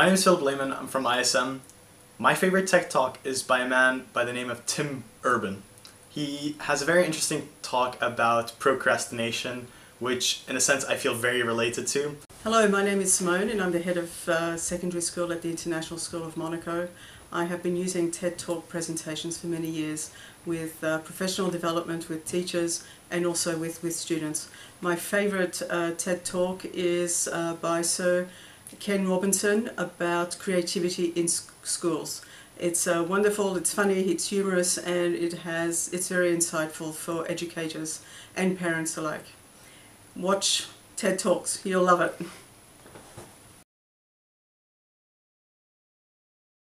My name is Philippe Lehmann, I'm from ISM. My favorite tech talk is by a man by the name of Tim Urban. He has a very interesting talk about procrastination, which in a sense I feel very related to. Hello, my name is Simone and I'm the head of secondary school at the International School of Monaco. I have been using TED Talk presentations for many years with professional development with teachers and also with students. My favorite TED Talk is by Sir Ken Robinson about creativity in schools. It's wonderful, it's funny, it's humorous, and it's very insightful for educators and parents alike. Watch TED Talks, you'll love it.